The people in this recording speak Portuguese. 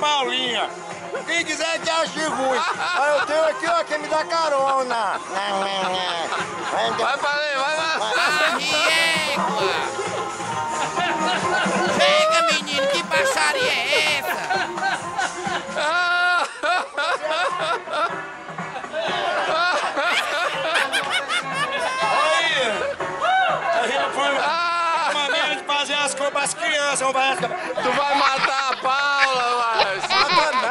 Paulinha. Quem quiser que eu chivui. Aí eu tenho aqui, ó, quem me dá carona. Vai pra aí, vai lá. Chega, menino, que baixaria é essa? Aí, já foi uma maneira de fazer as coisas para as crianças. Tu vai matar a Paula, mano.